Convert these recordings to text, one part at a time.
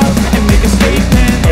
up and make a statement.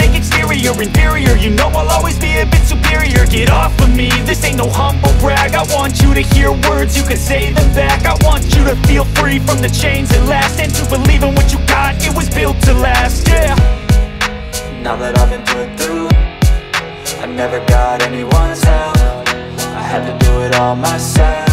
fake exterior. Inferior, you know I'll always be a bit superior. Get off of me, this ain't no humble brag. I want you to hear words, you can say them back. I want you to feel free from the chains at last, and to believe in what you got, it was built to last, yeah. Now that I've been put through, I never got anyone's help. I had to do it all myself.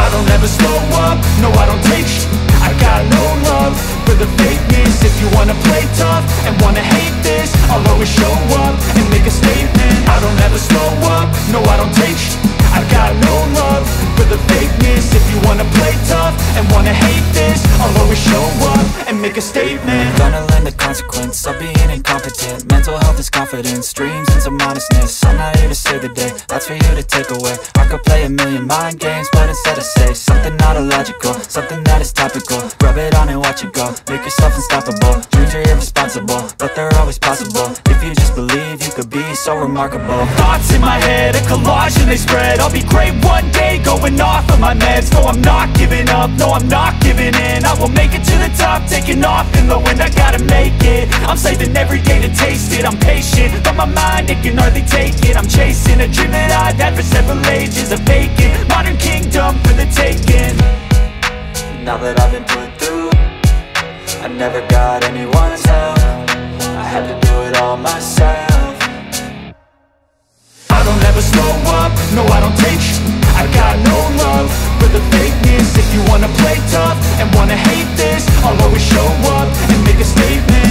I don't ever slow up, no I don't take sh*t. I got no love for the fakeness. If you wanna play tough and wanna hate this, I'll always show up and make a statement. I don't ever slow up, no I don't take sh*t. I got no love for the fakeness. If you wanna play tough and wanna hate this, I'll always show up and make a statement. I'm gonna learn the consequence of being incompetent. Mental health is confidence, dreams and some modestness. I'm not here to save the day, that's for you to take away. I could play a million mind games, but instead I say something not illogical, something that is topical. Rub it on and watch it go, make yourself unstoppable. Dreams are irresponsible, but they're always possible. If you just believe, you could be so remarkable. Thoughts in my head, a collage and they spread. I'll be great one day, going off of my meds. No, I'm not giving up, no, I'm not giving in. I will make it to the top, taking off in the wind. I gotta make it, I'm saving every day to taste it. I'm patient, but my mind, it can hardly take it. I'm chasing a dream that I've had for several ages. A vacant, modern kingdom for the taking. Now that I've been put through, I never got anyone's help. I had to do it all myself. I don't ever slow up, no I don't take sh*t. I got no love for the fakeness. If you wanna play tough and wanna hate this, I'll always show up and make a statement.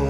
up.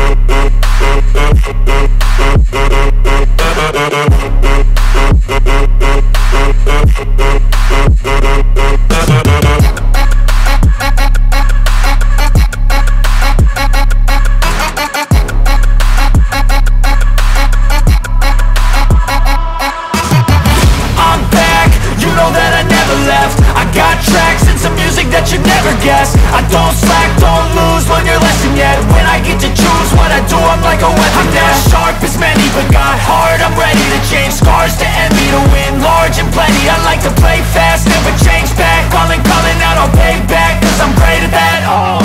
guess. I don't slack, don't lose, learn your lesson yet. When I get to choose what I do, I'm like a weapon. I'm not sharp as many, but got hard, I'm ready to change. Scars to envy, to win large and plenty. I like to play fast, never change back. Calling out, I'll pay back, cause I'm great at that. Oh,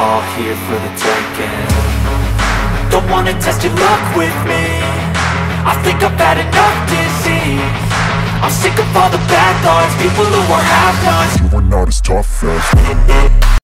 all here for the taking. Don't wanna test your luck with me. I think I've had enough disease. I'm sick of all the bad thoughts, people who are half-nots, you are not as tough as me.